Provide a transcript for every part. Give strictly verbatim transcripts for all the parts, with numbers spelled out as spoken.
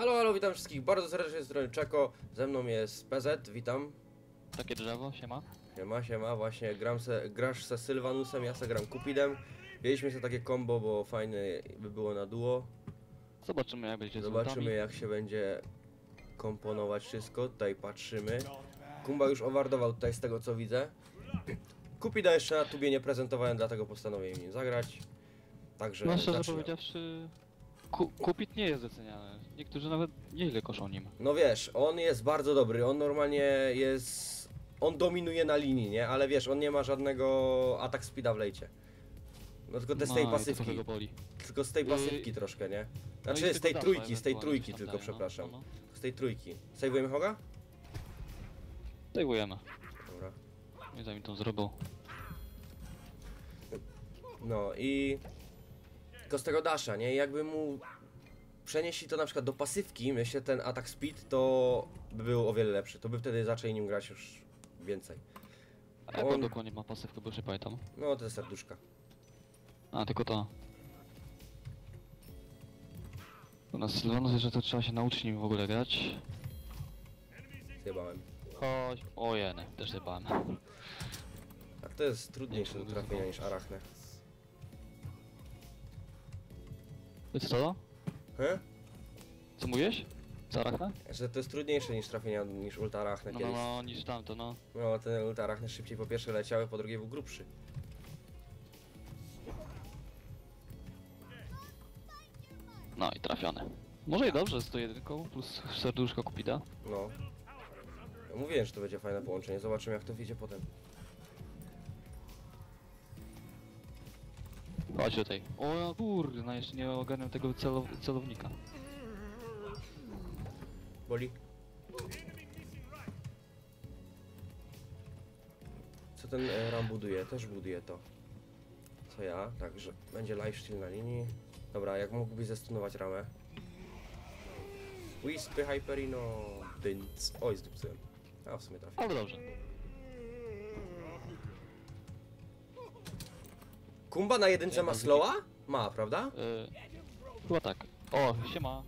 Halo, halo, witam wszystkich bardzo serdecznie, z strony Czeko, ze mną jest P Z, witam. Takie drzewo, siema. Siema, siema, właśnie gram se, grasz ze Sylvanusem, ja se gram Kupidem. Mieliśmy sobie takie combo, bo fajne by było na duo. Zobaczymy jak będzie. Zobaczymy jak się będzie komponować wszystko, tutaj patrzymy. Kumba już owardował tutaj z tego co widzę. Kupida jeszcze na tubie nie prezentowałem, dlatego postanowiłem nim zagrać. Także no szczerze powiedziawszy, Ku Kupid nie jest doceniany. Niektórzy nawet nieźle koszą nim. No wiesz, on jest bardzo dobry, on normalnie jest... On dominuje na linii, nie? Ale wiesz, on nie ma żadnego atak speeda w lejcie. No tylko te z tej no, pasywki, tylko z tej pasywki I... troszkę, nie? Znaczy no z tej trójki, z tej trójki tylko, daje, przepraszam. No, no. Z tej trójki. Sejwujemy Hoga? Sejwujemy. Dobra. Nie za mi to zrobił. No i... Tylko z tego dasza, nie? Jakby mu przenieśli to na przykład do pasywki, myślę, ten atak speed, to by był o wiele lepszy. To by wtedy zaczęli nim grać już więcej. A jak on dokładnie ma pasywkę, bo już nie pamiętam? No to jest serduszka. A, tylko to. U nas Sylvanus jeszcze to trzeba się nauczyć nim w ogóle grać. Zjebałem. Chodź. O jeny, też zjebałem. Tak, to jest trudniejsze do trafienia niż Arachne. Wiesz co? He? Co mówisz? Co Arachne? Że to jest trudniejsze niż trafienia niż ulta Arachne no, kiedyś. No, no, niż tamto, no. No, te ulta Arachne szybciej po pierwsze leciały, po drugie był grubszy. No i trafione. Może i dobrze z tą jedynką plus serduszko Kupida. No. Ja mówiłem, że to będzie fajne połączenie. Zobaczymy jak to wyjdzie potem. Chodź tutaj. O kurde, no jeszcze nie ogarniam tego celow celownika. Boli. Co ten e, Ram buduje? Też buduje to. Co ja? Także będzie lifesteal na linii. Dobra, jak mógłbyś zestunować ramę? Wispy Hyperino... Dync... Oj, zdupcyłem. A w sumie trafię. No dobrze. Kumba na jedynce ja ma slowa? Ma, prawda? Yy, chyba tak. O, siema.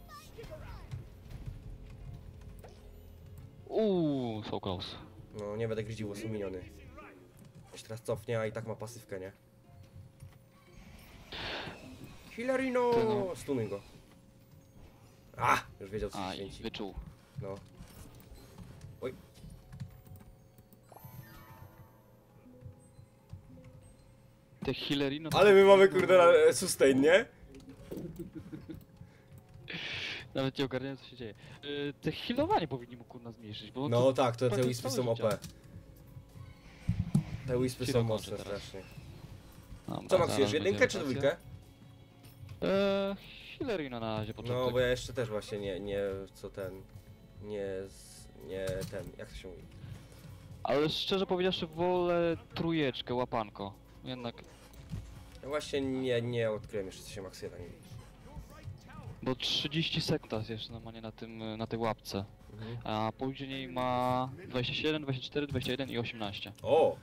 Uuu, so close. No, nie będę gryził, bo są miniony. Jeszcze teraz cofnie, a i tak ma pasywkę, nie? Hilarino! Stunuj go. A! Już wiedział co się święci. Wyczuł. No. Oj. Te Hilarino... Ale my mamy kurde sustain, nie? Nawet nie ogarniam co się dzieje. Yy, te healowanie powinni mu kurna zmniejszyć, bo... No to, tak, to, te wispy są O P. Te wispy są mocne strasznie. Dobra, co maksujesz, jedynkę czy dwójkę? Eee, Hilarino na razie początek. No bo ja jeszcze też właśnie nie, nie, co ten, nie, nie ten, jak to się mówi. Ale szczerze powiedziawszy wolę trójeczkę, łapanko, jednak. Ja właśnie nie, nie odkryłem jeszcze co się maksuje na nim. Bo trzydzieści sekund jeszcze ma nie na tym, na tej łapce, mhm. A później ma dwadzieścia siedem, dwadzieścia cztery, dwadzieścia jeden i osiemnaście. O!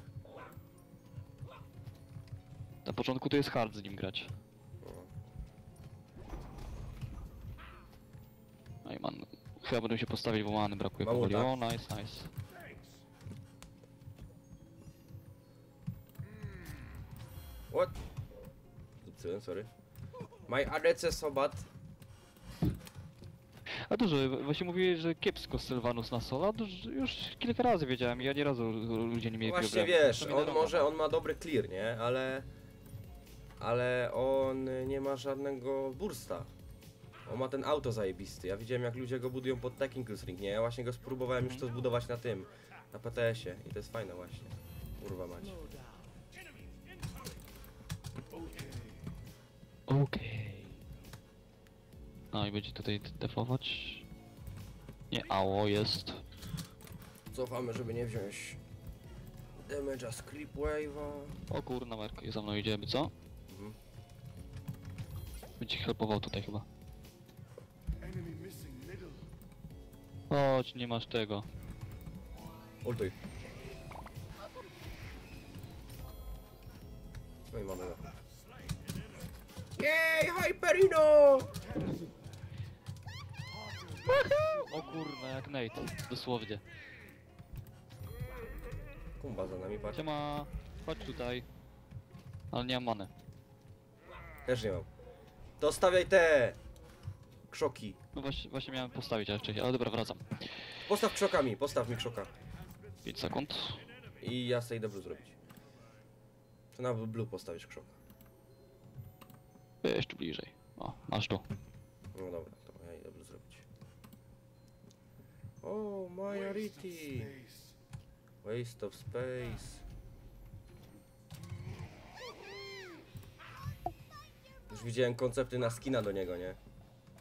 Na początku to jest hard z nim grać. No i man... Chyba będę się postawić, bo many brakuje powoli. O, nice, nice. What? Zupcyłem, sorry. My A D C so bad. A dużo, właśnie mówiłeś, że kiepsko Sylvanus na sola, dużo, już kilka razy wiedziałem i ja nie razu ludzie nie mieli problemu. Właśnie wiesz, on może, on ma dobry clear, nie? Ale... Ale on nie ma żadnego bursta. On ma ten auto zajebisty, ja widziałem jak ludzie go budują pod Taking Ring, nie? Ja właśnie go spróbowałem już to zbudować na tym, na P T S ie i to jest fajne właśnie. Kurwa macie. Okej. Okay. No i będzie tutaj defować. Nie, ało jest. Cofamy, żeby nie wziąć damage'a z Creep Wave'a. O kurna, Merkury za mną idzie, by co? Mhm. Będzie helpował tutaj chyba. Chodź, nie masz tego. Ultuj. No i mamy go. Jej, Hyperino! O kurwa, jak Nate, dosłownie. Kumba za nami, patrz. Siema, chodź tutaj. Ale nie mam many. Też nie mam. Dostawiaj te krzoki. No właśnie, właśnie miałem postawić raczej, ale dobra, wracam. Postaw krzokami, postaw mi krzoka. pięć sekund. I ja sobie idę blue zrobić. To na blue postawisz krzoka. Jeszcze bliżej. O, masz tu. No dobra, to ja idę blue zrobić. O, majority. Waste of space. Już widziałem koncepty na skina do niego, nie?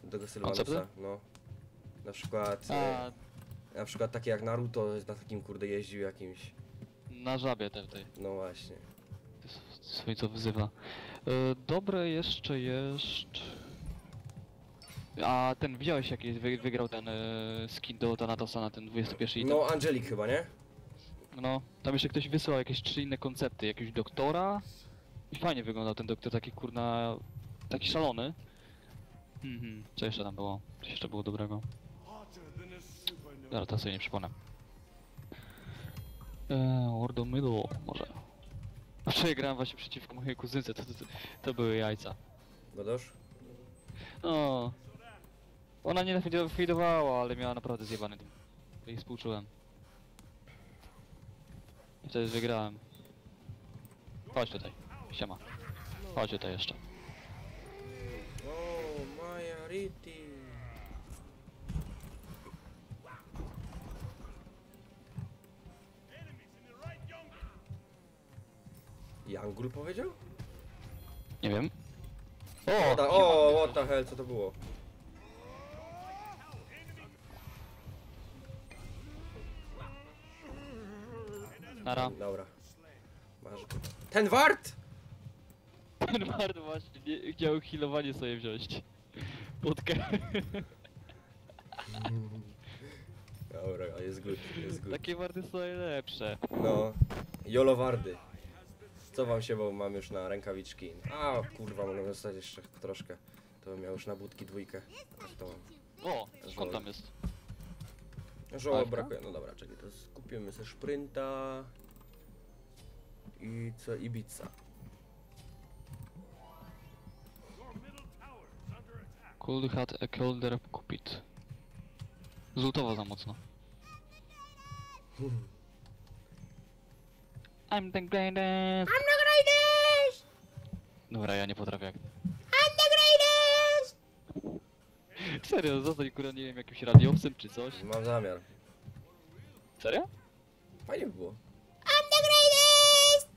Do Sylvanusa, no. Na przykład... A... Na przykład takie jak Naruto na takim kurde jeździł jakimś. Na żabie też tej. No właśnie. Swój co wyzywa. Yy, dobre jeszcze jest... A ten widziałeś jaki wy, wygrał ten yy, skin do Thanatosa na ten dwudziesty pierwszy item? No Angelic chyba, nie? No, tam jeszcze ktoś wysyłał jakieś trzy inne koncepty, jakiegoś doktora. I fajnie wyglądał ten doktor, taki kurna... taki szalony. Mhm, co jeszcze tam było? Co jeszcze było dobrego? Dobra, teraz sobie nie przypomnę. Eee, World of Middle, może. A wczoraj grałem właśnie przeciwko mojej kuzynce, to, to, to były jajca. Godasz? No. Ona nie fejdowała, ale miała naprawdę zjebany tym. I współczułem. I wtedy wygrałem. Chodź tutaj, siema. Chodź tutaj jeszcze. O, moja Riti. Jangul powiedział? Nie wiem. O, ta, o, what the hell, co to było? Nara. Dobra. Masz. Ten wart! Ten wart właśnie nie, chciał healowanie sobie wziąć. Putkę. Dobra, a jest good, jest good. Takie wardy są najlepsze. No, jolo wardy. Co wam się, bo mam już na rękawiczki. A kurwa, mogę dostać jeszcze troszkę. To bym miał już na budki dwójkę. To mam. O, skąd tam jest? Żoła brakuje, no dobra, czekaj, to skupimy sobie szprinta. I co, Ibiza. Cold hat a colder Kupid. Zlutowa za mocno. Hmm. I'm the greatest! I'm the greatest! Dobra, ja nie potrafię jak... I'm the greatest! Serio, zostań kurwa, nie wiem, jakimś radiowcem czy coś. Mam zamiar. Serio? Fajnie by było. I'm the greatest!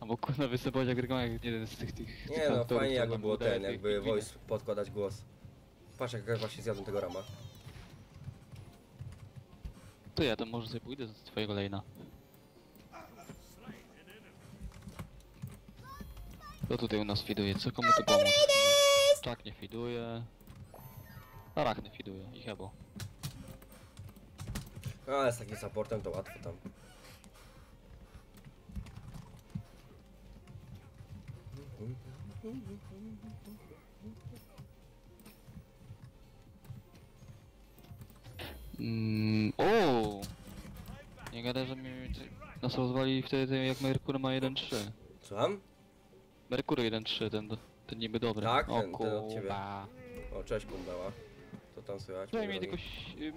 A bo kurwa wysypać jak rygą, jak jeden z tych tych... Nie tych no, autorów, fajnie jakby było ten, jakby voice podkładać głos. Patrz jak właśnie zjadłem tego rama. To ja tam może sobie pójdę z twojego lane'a. Kto tutaj u nas fiduje? Co komu tu pomóc? Tak nie fiduje. Arachne fiduje i chyba. Ale z takim supportem to łatwo tam. Mm, o! Nie gadaj, że mi nas rozwali wtedy jak Merkury ma jeden trzy. Słucham? Merkury jeden trzy, ten, ten niby dobry. Tak, ten, o, ten od ciebie. O, cześć Kumbała. Co tam słychać? No i mieli tylko,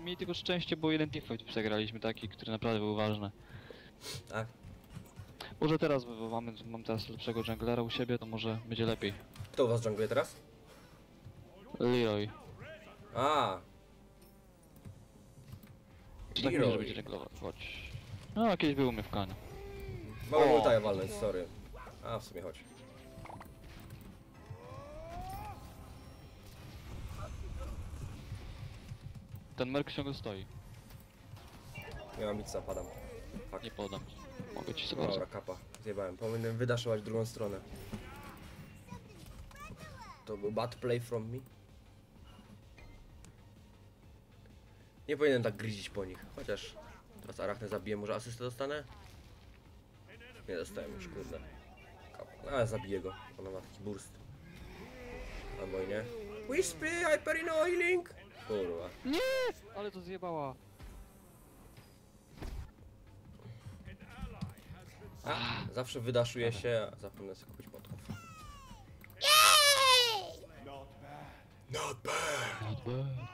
mieli tylko szczęście, bo jeden teamfight przegraliśmy taki, który naprawdę był ważny. Tak. Może teraz, bo mamy, mam teraz lepszego junglera u siebie, to może będzie lepiej. Kto u was jungluje teraz? Leroy. A. Czy tak może będzie junglował? Chodź. No, kiedyś był u mnie w Kanie. Mało ultaja walnąć, sorry. A, w sumie chodź. Ten Merk ciągle stoi. Nie mam nic, zapadam. Fuck. Nie podam. Mogę ci sobie. Dobra, kapa. Zjebałem. Powinienem wydaszować drugą stronę. To był bad play from me. Nie powinienem tak gryzić po nich. Chociaż teraz Arachnę zabiję. Może asystę dostanę? Nie dostałem już, kurde. Kapa. Ale zabiję go. Ona ma taki burst. Albo i nie. Wispy, hyperino healing! Kurwa. Nie! Ale to zjebała. A, zawsze wydaszuje się, a zapomnę sobie kupić podków. Not bad. Not bad. Not bad.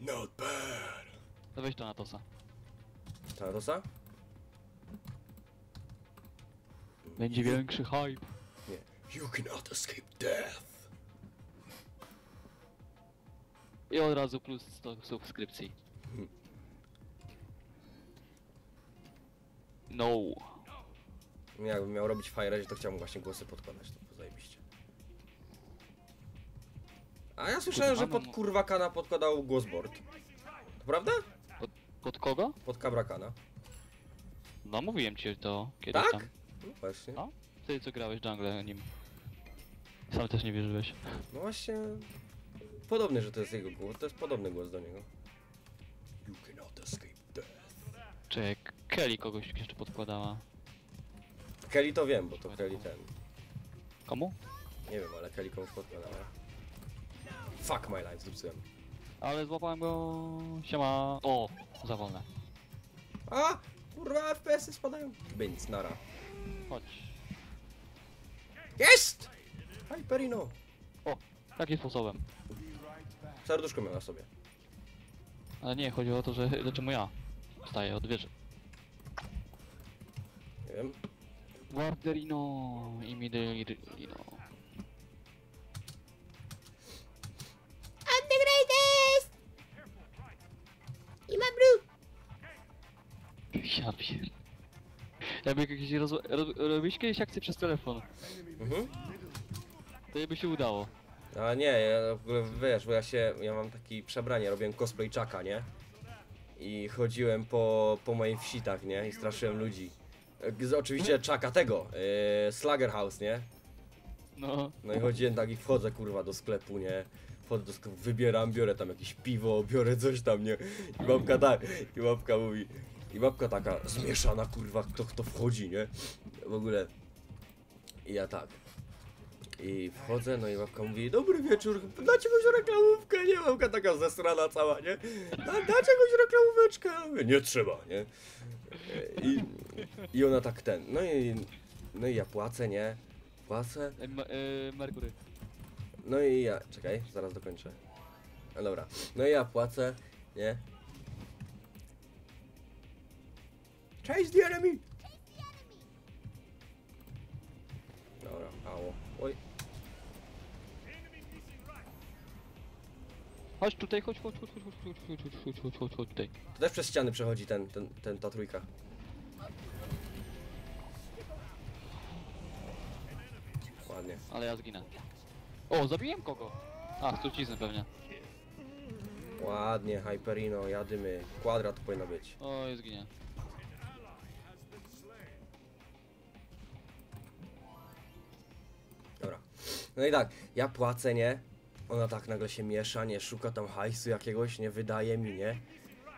Not bad. To weź Thanatosa. Thanatosa? Będzie you... większy hype. Nie. You cannot escape death. I od razu plus sto subskrypcji. Hmm. No. Jakbym miał robić fajrezie, to chciałbym właśnie głosy podkładać, to było zajebiście. A ja słyszałem, że pod kurwa Kana podkładał głosboard. To prawda? Pod, pod kogo? Pod Kabra Kana. No mówiłem ci to kiedyś tak? tam. No właśnie. No? Ty co grałeś jungle nim. Sam też nie wierzyłeś. No właśnie... Podobny, że to jest jego głos, to jest podobny głos do niego. You cannot escape death. Czekaj, Kelly kogoś jeszcze podkładała. Kelly to wiem, bo to Kelly ten. Komu? Nie wiem, ale Kelly kogoś podkładała. Fuck my life, zepsułem. Ale złapałem go... Siema... O! Za wolne. A! Kurwa, F P S-y spadają! Więc, nara. Chodź. Jest! Haj, Perino! O! Takim sposobem. Serduszko miał na sobie. Ale nie, chodzi o to, że czemu ja staję od wieży. Nie wiem. Warderino i Midelino. I'm the greatest! I ma brud! Ja wiem. Ja bym jakieś roz... Robiłeś kiedyś akcję przez telefon. Mhm. To jakby się udało. A nie, ja, wiesz, bo ja się, ja mam takie przebranie, robiłem cosplay Czaka, nie? I chodziłem po, po moich wsi, tak, nie? I straszyłem ludzi. Z, oczywiście Czaka tego, yy, Slager House, nie? No. No i chodziłem tak i wchodzę, kurwa, do sklepu, nie? Wchodzę do sklepu, wybieram, biorę tam jakieś piwo, biorę coś tam, nie? I babka tak, i babka mówi, i babka taka zmieszana, kurwa, kto, kto wchodzi, nie? W ogóle. I ja tak. I wchodzę, no i babka mówi, dobry wieczór, dacie jakąś reklamówkę, nie? Babka taka zesrana cała, nie? Da, dacie jakąś reklamóweczkę? Ja mówię, nie trzeba, nie? I, i ona tak ten, no i, no i ja płacę, nie? Płacę. Merkury. No i ja, czekaj, zaraz dokończę. No dobra, no i ja płacę, nie? Chase the enemy! Dobra, ało. Oj. Chodź tutaj, chodź, chodź, chodź, chodź, chodź, chodź, chodź, chodź, chodź, chodź, chodź tutaj. To też przez ściany przechodzi ten, ten, ten, ta trójka. Ładnie. Ale ja zginę. O, zabiłem kogo? A, truciznę pewnie. Ładnie, Hyperino, jadymy. Kwadrat powinno być. Oj, zginę. No i tak, ja płacę, nie? Ona tak nagle się miesza, nie? Szuka tam hajsu jakiegoś, nie? Wydaje mi, nie?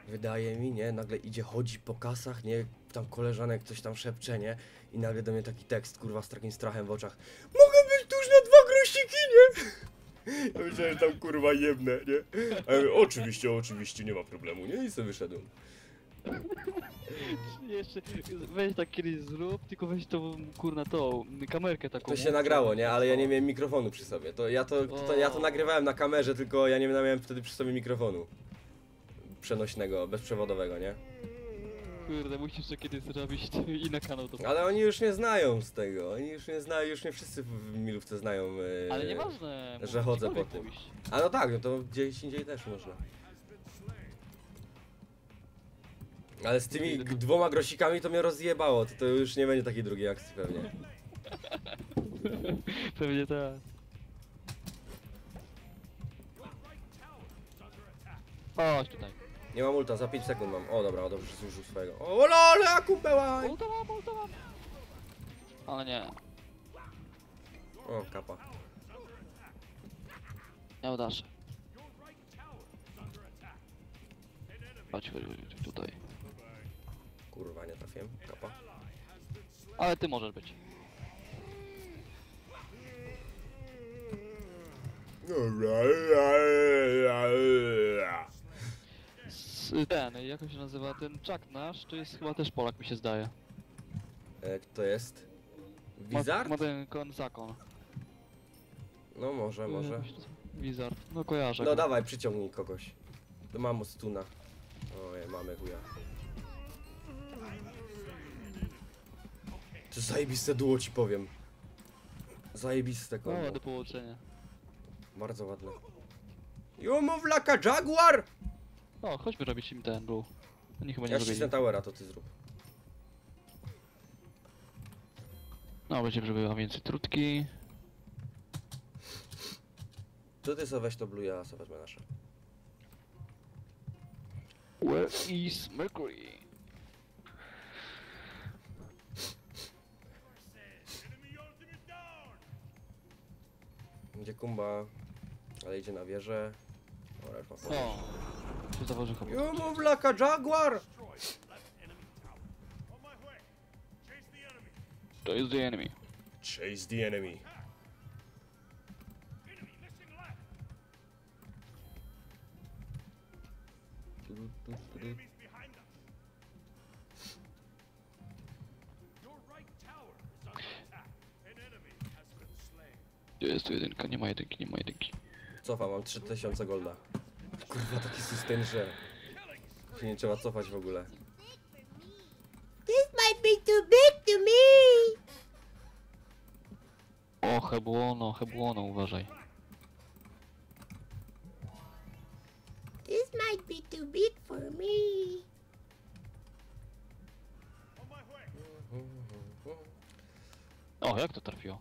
Wydaje mi, nie? Nagle idzie, chodzi po kasach, nie? Tam koleżanek coś tam szepcze, nie? I nagle do mnie taki tekst, kurwa, z takim strachem w oczach. Mogę być tuż na dwa grosiki, nie? Ja myślałem, że tam, kurwa, jebne, nie? A ja mówię, oczywiście, oczywiście, nie ma problemu, nie? I sobie wyszedłem. Jeszcze weź tak kiedyś zrób, tylko weź tą kurna tą kamerkę taką. To się nagrało, nie? Ale ja nie miałem mikrofonu przy sobie. To ja to, to, ja to nagrywałem na kamerze, tylko ja nie miałem wtedy przy sobie mikrofonu przenośnego, bezprzewodowego, nie? Kurde, musisz to kiedyś zrobić i na kanał to. Ale oni już nie znają z tego, oni już nie znają, już nie wszyscy w Milówce znają. Yy, Ale nieważne, że chodzę po tym. Pójść. A no tak, no to gdzieś indziej też można. Ale z tymi dwoma grosikami to mnie rozjebało, to, to już nie będzie takiej drugiej akcji pewnie. Pewnie tak. O, tutaj. Nie mam ulta, za pięć sekund mam. O dobra, o, dobrze, zużył swojego. O lol, ja kupełaj! Ulta mam, ulta mam! Ale nie. O, kapa. Nie udasz. Chodź, chodź, tutaj. Kurwa, nie trafiłem, kapa. Ale ty możesz być. jak on się nazywa, ten Czak nasz, to jest chyba też Polak, mi się zdaje. E, kto jest? Wizard? Ma, ma ten kon, zakon. No może, może. Wizard, no kojarzę. No go. Dawaj, przyciągnij kogoś. To mam stuna. Ojej, mamy chuja. To zajebiste duo, ci powiem. Zajebiste kombo. No, do połączenia. Bardzo ładne. Jumowlaka Jaguar! O, chodźmy robić im ten blue. Oni chyba nie ja ściśnę towera, to ty zrób. No, będziemy, żeby była więcej trutki. To ty sobie weź to blue, ja sobie wezmę nasze. Where is Merkury? Gdzie kumba? Ale idzie na wieżę. Dobra, już ma podejść. Jumowlaka Jaguar! To jest the enemy. Chase the enemy. Gdzie jest tu jedynka? Nie ma jedynki, nie ma jedynki. Cofa, mam trzy tysiące golda. Kurwa, taki system, że się nie trzeba cofać w ogóle. This might be too big to me! O, hebłono, hebłono, uważaj. This might be too big for me. O, jak to trafiło?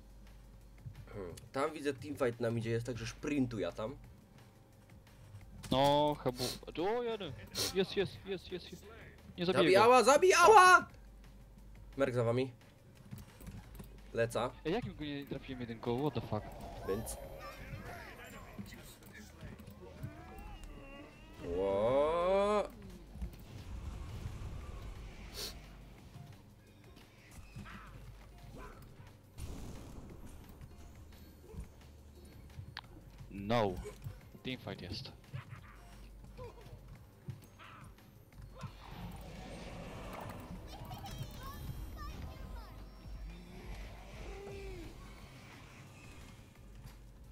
Hmm. Tam widzę teamfight na midzie jest, także sprintu ja tam. No, chyba... O, jeden. Jest, jest, jest, jest. Nie zabiję. Zabijała, go. zabijała! Merk za wami. Leca. Ej, jakim go nie trafiłem jedynkowo? What the fuck? Więc... Ło. No, teamfight jest.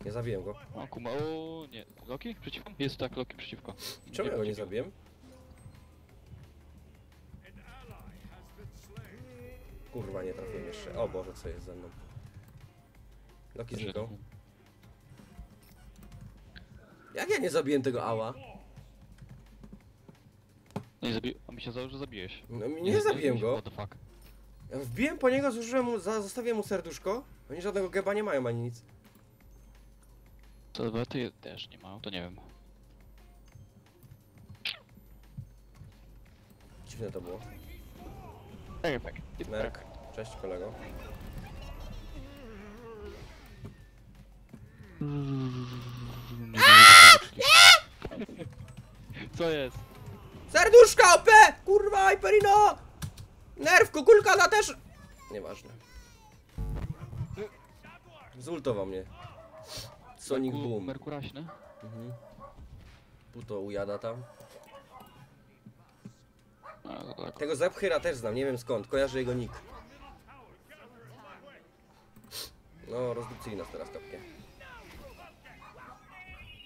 Nie zabiłem go. O kuma, o nie. Loki przeciwko? Jest tak, Loki przeciwko. Czemu ja go nie zabiłem? Kurwa, nie trafiłem jeszcze. O Boże, co jest ze mną? Loki zniknął. Jak ja nie zabiłem tego ała? Nie zabiłem, a mi się zdało, że zabiłeś. No nie, nie zabiłem go. What the fuck? Ja wbiłem po niego, zużyłem mu, za, zostawiłem mu serduszko. Oni żadnego geba nie mają ani nic. To ty też nie mają, to nie wiem. Dziwne to było. Merk, cześć kolego. Co jest? Serduszka O P! Kurwa, Hyperino! Nerw, kukulka za też! Nieważne. Zultował mnie. Sonic Merku, Boom. Merkuraśny? Mhm. Puto ujada tam. No, tak. Tego Zepchyra też znam, nie wiem skąd. Kojarzę jego nick. No, rozdupcyj nas teraz kapkę.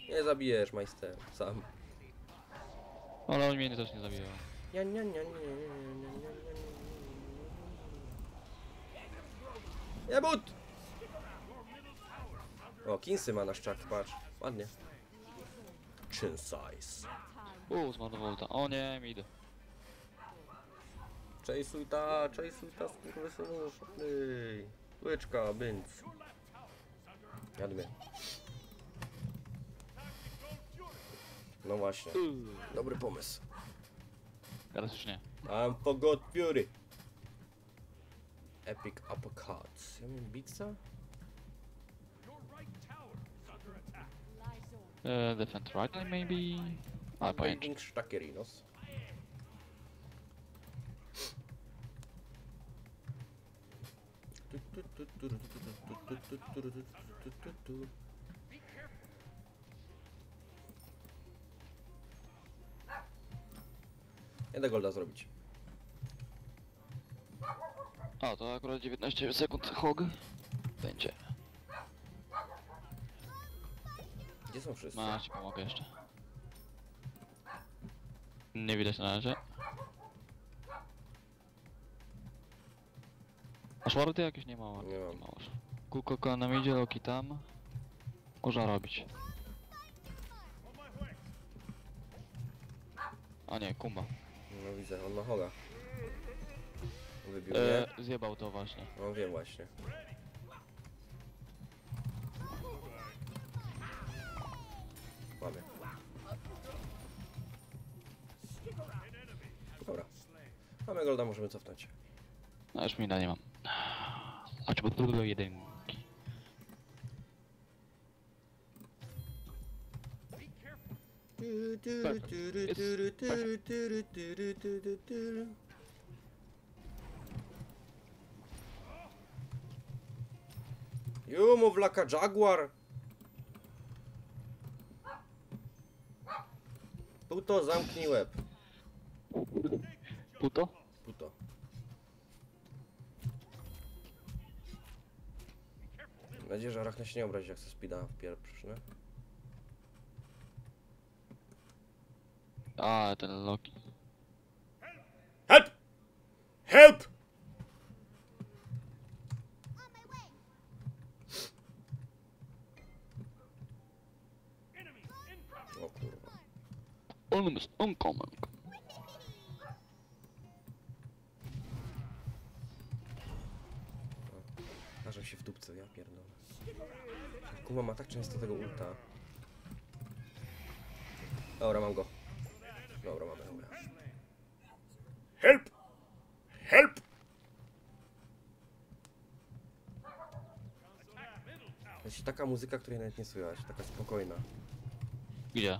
Nie zabijesz, majster, sam. Ale on mnie też nie zabijał. Ja, nie, nie, nie, nie, nie, nie, nie, nie. Jebut! O, Kinsy ma nasz czak, patrz. Ładnie. Chin size. Uuu, zmarnował ta. O nie, mid. Chase'uj ta, chase'uj ta, skurwysynusz. Ej, łyczka, więc. Jadmy. No właśnie. Dobry pomysł. Teraz już nie. I'm forgot fury. Epic uppercuts. Ja mam pizza? Uh, defend right line maybe? A, pojęcie. Sztakerinos. Jedę golda zrobić. A, to akurat dziewiętnaście sekund Hog będzie. Gdzie są wszyscy? No, ci pomogę jeszcze. Nie widać na razie. Masz warty jakieś? Nie ma warty. Nie ma. Kółko nam idzie, Loki tam. Można robić. A nie, kumba. No widzę, on ma Hoga. Wybił mnie. E, zjebał to właśnie. No wiem właśnie. Mamy. Dobra. Mamy golda, możemy cofnąć. No już mina nie mam. Chodź, bo tu do jedynki. Perfect. It's perfect. You move like a jaguar. Puto, zamknij łeb. Puto? Puto. Mam nadzieję, że Arachne się nie obrazi, jak se speeda w pierwszy. A, ten Loki. Help! Help! O kurwa. On jest oncoming. Ażem się w dupce, ja pierdolę. Kuba ma tak często tego ulta. Dobra, mam go. Dobra, mamy, dobra. Help! Help! Jest taka muzyka, której nawet nie słychać, taka spokojna. Gdzie?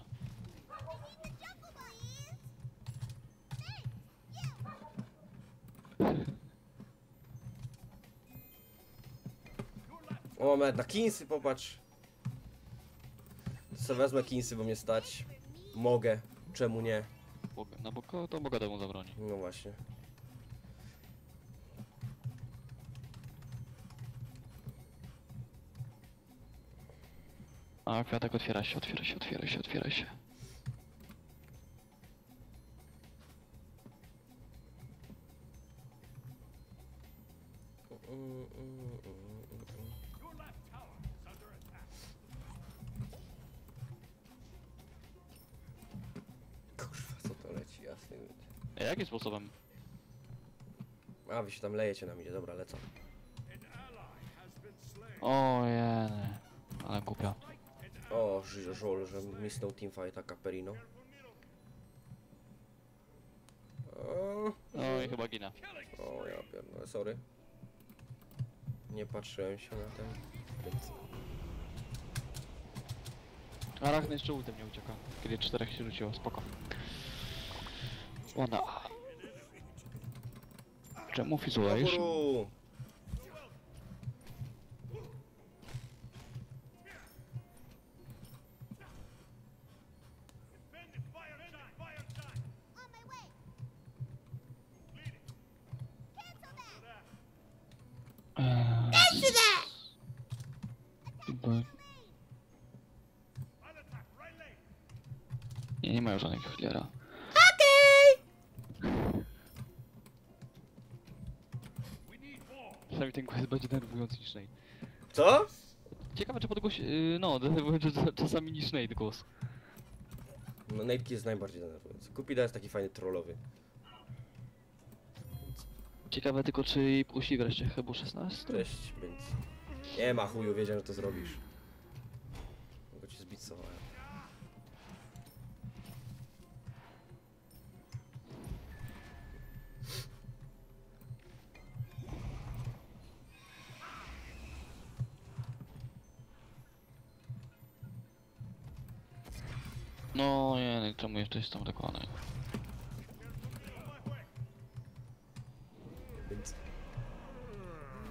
O, nawet na kinsy popatrz. Co wezmę kinsy, bo mnie stać. Mogę. Czemu nie? No bo to Boga temu zabroni. No właśnie. A kwiatek otwiera się, otwiera się, otwiera się, otwiera się. Jakim sposobem? A wy się tam lejecie na mnie, dobra, lecą. O jene, ale głupia. O, żol, że misnął teamfight, a Caperino. No i chyba gina. O ja pierdolę, sorry. Nie patrzyłem się na ten. Arachne jeszcze łutem nie ucieka, kiedy czterech się rzuciło, spoko. Ona. Czemu fizujesz? Nie, nie mają żadnego chliera. Przynajmniej ten głos będzie denerwujący niż Nate. Co? Ciekawe, czy podgłoś... Yy, no, denerwujący czasami niż Nate głos. No, Nate'ki jest najbardziej denerwujący. Kupida jest taki fajny trollowy. Ciekawe tylko, czy puści wreszcie chyba szesnaście? Cześć, więc... Nie ma chuju, wiedziałem, że to zrobisz. Mogę cię zbić sobą. No nie, czemu jeszcze jest tam dokładnie?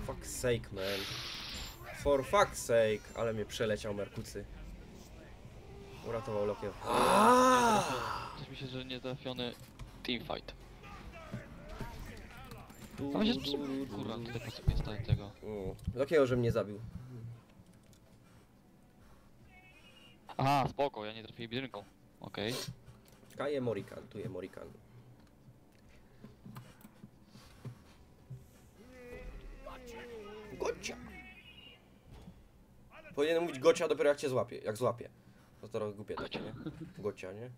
Fuck's sake, man. For fuck's sake. Ale mnie przeleciał Merkucy. Uratował Lokię. Coś mi się, że nie trafiony teamfight. A będzie z... Kurwa, tutaj po sobie staje tego. Dlaczego, że mnie zabił? Aha, spoko, ja nie trafiłem jedynką. Okej. Okay. Kaje Morikan, tu je Morikan. Gocia! Powinienem mówić gocia dopiero jak cię złapie, jak złapie. To teraz głupie takie, nie? Gocia, nie?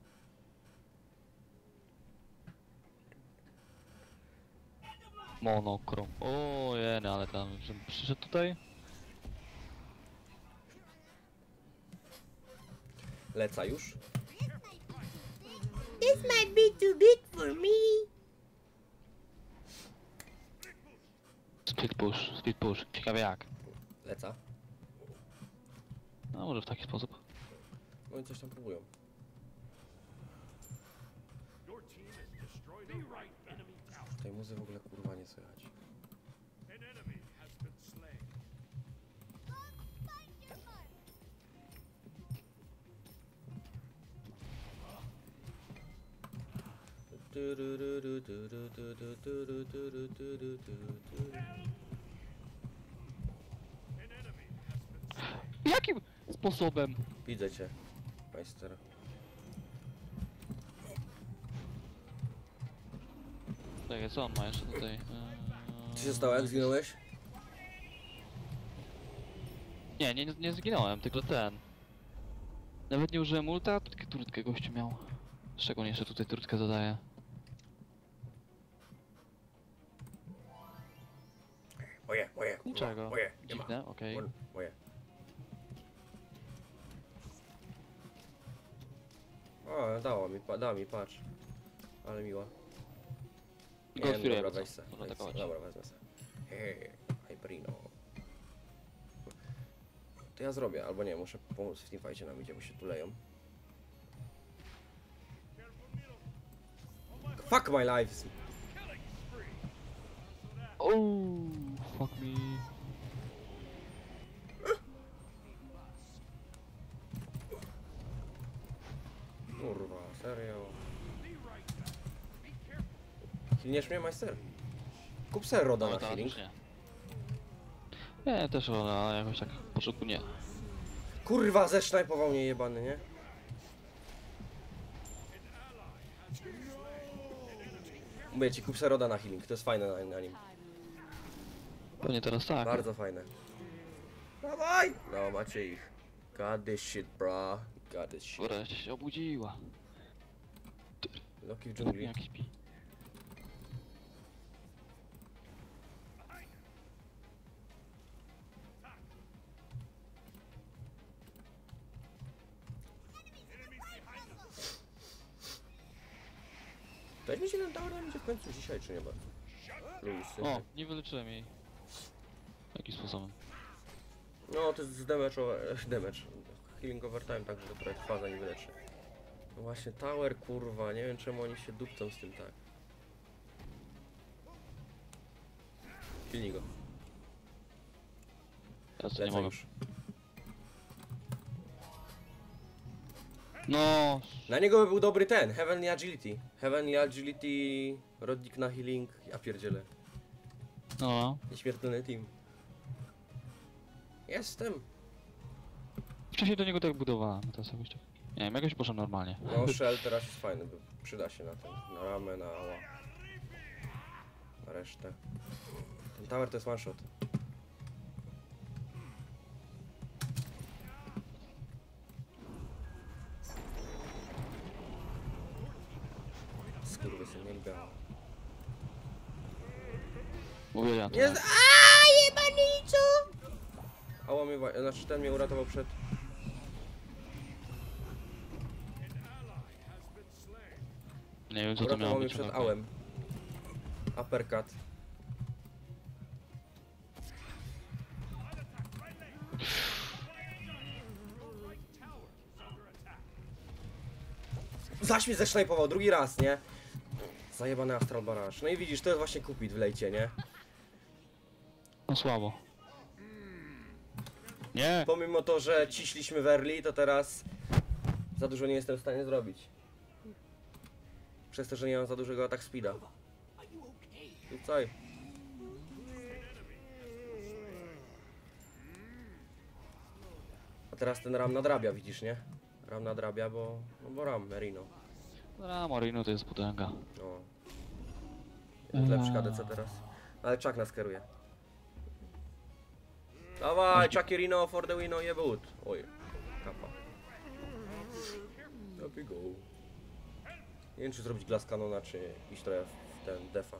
Monokrom. O jene, ale tam, żebym przyszedł tutaj. Leca już. This might be too big for me. Split push, split push. Ciekawe jak. Leca. No może w taki sposób. No i coś tam próbują. Tej muzy w ogóle kurwa nie słychać. Jakim sposobem? Widzę cię, majster. Tak, co on ma jeszcze tutaj? Co się stało? Jak zginąłeś? Nie, nie, nie zginąłem, tylko ten. Nawet nie użyłem ulta, tylko turtkę gościu miał. Szczególnie jeszcze tutaj turtkę dodaję. Moje, moje, niczego. Moje, nie ma. Dziwne, okej. Okay. Moje. O, dało mi, da mi, patrz. Ale miła. Nie, no, dobra, weź se, weź se, dobra, wezmę se. Hej, Hyperino. To ja zrobię, albo nie, muszę pomóc w teamfajcie nam idzie, bo się tu leją. Fuck my life! Ooo, fuck me. Kurwa, serio? Hilniesz mnie, majster? Kup ser Roda no, na ta, healing. Nie. nie, też Roda, ale jakoś tak po szybku nie. Kurwa, zesznajpował mnie jebany, nie? Mówię ci, kup ser Roda na healing, to jest fajne na, na nim. Pewnie teraz tak. Bardzo fajne. Dawaj! No, macie ich. God this shit, bra. God this shit. Wreszcie się obudziła. Loki w dżungli. Weź mi się nam dało, będzie w końcu dzisiaj, czy nie bardzo? Luis, o, nie wyleczyłem jej. Jaki sposobem? No, to jest damage, damage. Healing overtime, także dopiero jak faza nie wyleczy. No właśnie, tower, kurwa, nie wiem czemu oni się dupcą z tym tak. Pilnij go. Ja to nie mogę. Już. No. Na niego by był dobry ten, Heavenly Agility. Heavenly Agility, Rodnik na healing, ja pierdzielę. No. Nieśmiertelny team. Jestem. Wcześniej do niego tak budowałem, teraz jakoś tak... Nie wiem, jakoś poszedł normalnie. No, Shell teraz jest fajny, bo przyda się na ten, na ramę, na... na resztę. Ten tower to jest one shot. Kurwa, się nie lubiało. Mówię ja to. Jest... Aaaa, jebaniczu! Ała mnie... Znaczy ten mnie uratował przed... Nie wiem co to miało być. Uratował mnie przed ałem. Uppercut. Zaś mnie zesznajpował drugi raz, nie? Zajebany astral baraż. No i widzisz, to jest właśnie Kupid w lejcie, nie? No słabo. Nie! Pomimo to, że ciśliśmy w early, to teraz za dużo nie jestem w stanie zrobić. przez to, że nie mam za dużego atak speeda. Tutaj. A teraz ten ram nadrabia, widzisz, nie? Ram nadrabia, bo, no bo ram, Merino. Ram, Merino to jest potęga. No. Eee. Lepszy K D C teraz. Ale Chuck nas kieruje. Dawaj, Chuck Rino for the win, je but. Oj, kapa. There we go. Nie wiem, czy zrobić glass kanona, czy iść trochę w ten defa.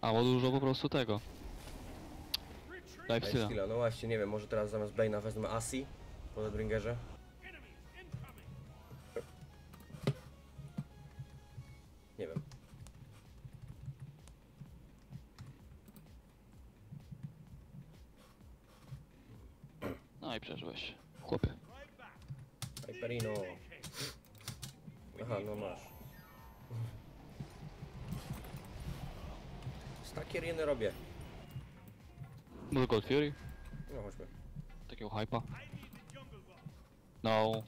Albo dużo po prostu tego. Lifesteala. No właśnie, nie wiem, może teraz zamiast Bane'a wezmę Asi po Deadbringerze. Nie wiem. No i przeżyłeś, chłopie. Hyperino. Aha, no masz. Z takie ryny robię. Może Gold Fury? No chodźmy. Takiego hypa. No.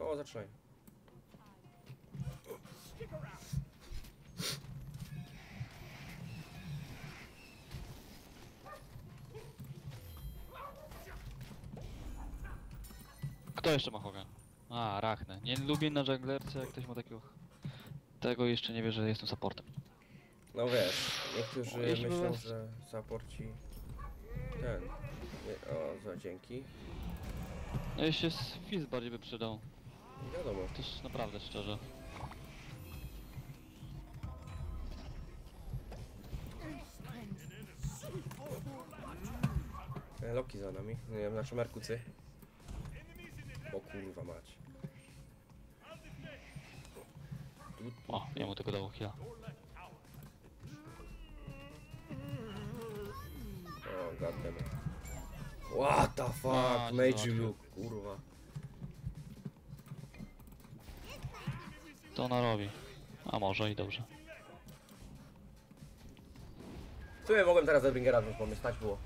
No, zaczynaj. Kto jeszcze ma Hoga? A, Arachne. Nie lubię na żaglerce, jak ktoś ma takiego... Tego jeszcze nie wie, że jestem supportem. No wiesz, niektórzy o, myślą, byłem... że supporci... Ten... Nie, o, za dzięki. No jeszcze Fizz bardziej by przydał. Nie wiadomo. To jest naprawdę szczerze. Loki za nami, nie wiem, znaczy Merkucy. O kurwa mać. O, nie mu tego dało chwila. O, goddammit. What the fuck, Major Luke, kurwa. To ona robi. A może i dobrze. W sumie mogłem teraz Deadbringera wziąć, bo mnie stać było.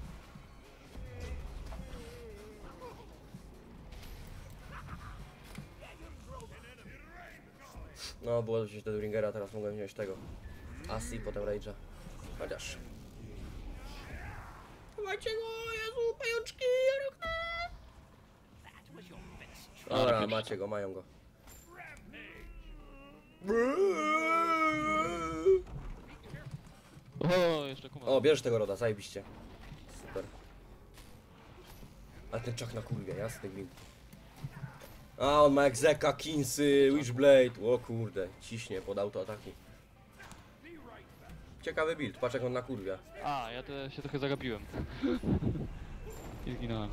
No, było wziąć Deadbringera, teraz mogłem wziąć tego. Asi, potem Rage'a. Chociaż. Dawajcie go, Jezu, pajączki, Arachne! Dobra, macie go, mają go. O, jeszcze kumar. O, bierzesz tego Roda, zajebiście. Super. A ten Chuck na kurwie, jasny gwint. A, on ma jak Zeka, Kinsy, Witchblade. O kurde, ciśnie pod autoataki. Ciekawy build, patrz jak on na kurwia. A, ja te, się trochę zagapiłem. I zginąłem.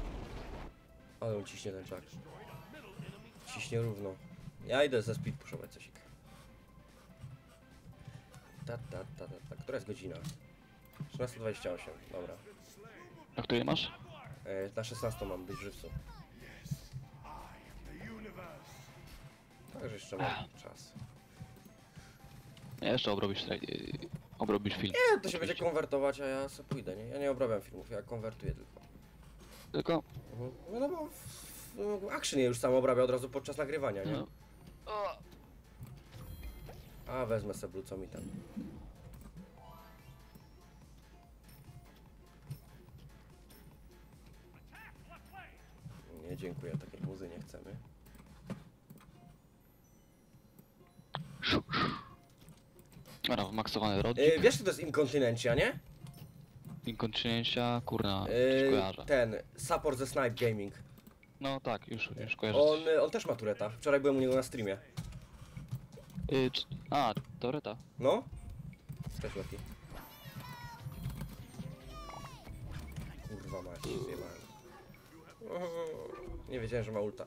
Ale on ciśnie ten Chuck. Ciśnie równo. Ja idę ze speed pushować cosik. Ta, ta, ta, ta, ta. Która jest godzina? szesnasta dwadzieścia osiem, dobra. A której masz? E, na szesnastą mam, być żywcą. Także jeszcze mam Ech. czas. Ja jeszcze obrobisz, obrobisz film. Nie, to się będzie konwertować, a ja sobie pójdę, nie? Ja nie obrabiam filmów, ja konwertuję tylko. Tylko? No, no bo w, action je już sam obrabia od razu podczas nagrywania, nie? No. A wezmę sobie blucą mi tam. Nie, dziękuję, takiej muzy nie chcemy. Dobra, wmaksowany rodnik. Yy, wiesz, co to jest inkontynencja, nie? Inkontynencja, kurna, yy, ten, support ze Snipe Gaming. No tak, już, już kojarzę. On, on też ma Touretta, wczoraj byłem u niego na streamie. Yy, a, Touretta. No. Cześć, Loki. Kurwa mać, zjebałem. Nie wiedziałem, że ma ulta.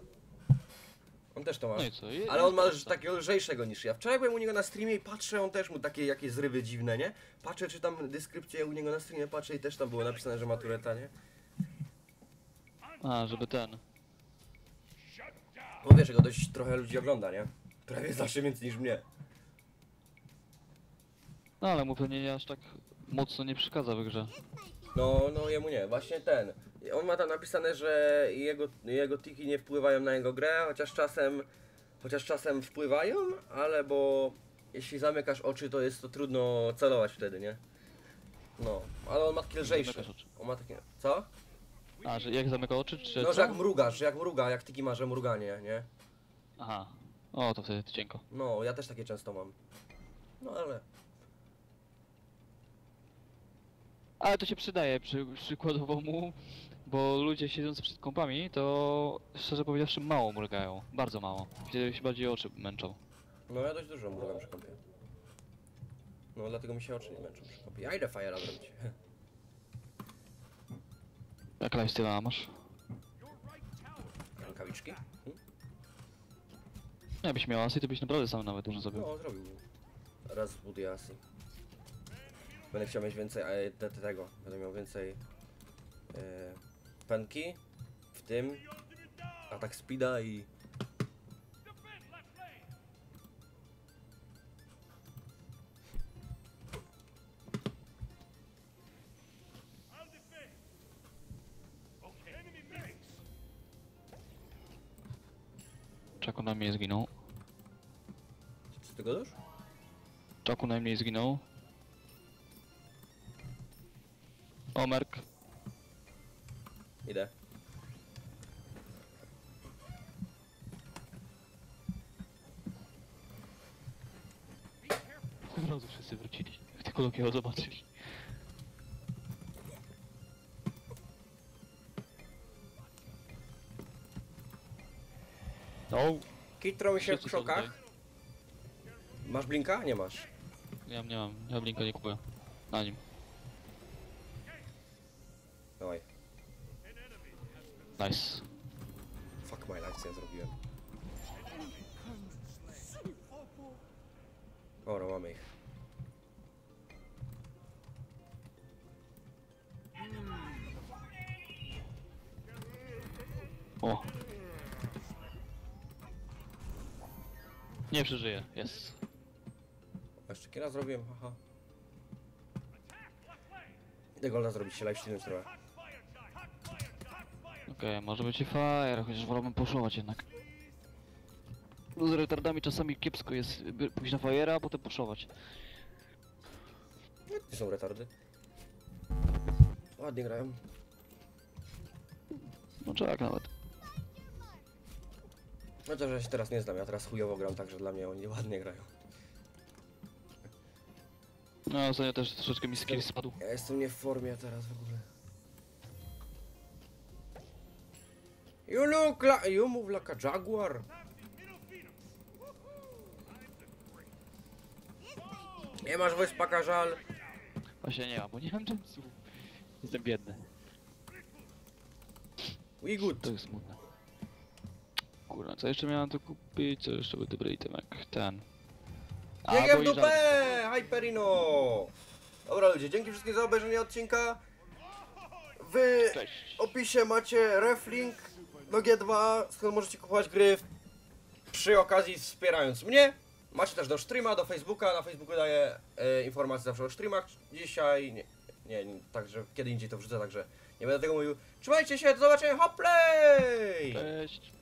On też to ma, no i co? I ale on ma takiego lżejszego niż ja. Wczoraj byłem u niego na streamie i patrzę, on też mu takie jakieś zrywy dziwne, nie? Patrzę, czy tam dyskrypcję u niego na streamie, patrzę i też tam było napisane, że ma Touretta, nie? A, żeby ten... No wiesz, go dość trochę ludzi ogląda, nie? Prawie zawsze więcej niż mnie. No ale mu pewnie aż tak mocno nie przeszkadza w grze. No, no jemu nie, właśnie ten. On ma tam napisane, że jego, jego tiki nie wpływają na jego grę, chociaż czasem, chociaż czasem wpływają, ale bo jeśli zamykasz oczy, to jest to trudno celować wtedy, nie? No, ale on ma takie lżejsze. On ma takie... Co? A, że jak zamyka oczy, czy No, że jak mrugasz, że jak mruga, jak tiki ma, że mruganie, nie? Aha. O, to wtedy cienko. No, ja też takie często mam. No, ale... Ale to się przydaje przy, przykładowo mu, bo ludzie siedzący przed kompami to szczerze powiedziawszy mało mrugają, bardzo mało, gdzie się bardziej oczy męczą. No ja dość dużo mrugam przy kompie. No dlatego mi się oczy nie męczą przy kompie. Ja idę fajera robić. Jak lifestyle'a masz? Rękawiczki? Hm? Ja byś miał asy, to byś naprawdę sam nawet dużo zrobił. No, zrobił. Raz zbuduję asy. Będę chciał mieć więcej a, tego, będę miał więcej yy, penki, w tym atak speeda i... Czeko na mnie zginął. Co ty gadasz? Czeko na mnie zginął. O, Merk. Idę. Od razu wszyscy wrócili, jak tylko Lokiego zobaczyli. No. Kitrą się w krzokach. Masz blinka? Nie masz. Ja nie mam, ja blinka nie kupuję. Na nim. Dawaj. Nice. Fuck my life, co ja zrobiłem. O, no mamy ich. O. Nie przeżyję, jest. Jeszcze kiedy zrobiłem, haha. Golda zrobić się live stream trochę. Okej, może być i fire, chociaż wolałbym poszować jednak. Z retardami czasami kiepsko jest pójść na fire'a, a potem poszować. Nie są retardy. Ładnie grają. No czak nawet. No to, że się teraz nie znam, ja teraz chujowo gram, także dla mnie oni ładnie grają. No, ostatnio też troszeczkę mi skill spadł. Ja jestem nie w formie teraz w ogóle. You look like... You move like a jaguar. Nie masz wyspaka, żal. Właśnie nie mam, bo nie mam czasu. Jestem biedny. We good. To jest smutne. Kurwa, co jeszcze miałem to kupić? Co jeszcze był dobry itemek? Ten. Biegiem dupę! Hyperino! Dobra ludzie, dzięki wszystkim za obejrzenie odcinka. W opisie macie reflink do G dwa, skąd możecie kupować gry przy okazji wspierając mnie. Macie też do streama, do Facebooka. Na Facebooku daję e, informacje zawsze o streamach. Dzisiaj nie, nie, nie, także kiedy indziej to wrzucę, także nie będę tego mówił. Trzymajcie się, do zobaczenia, hoplej! Cześć!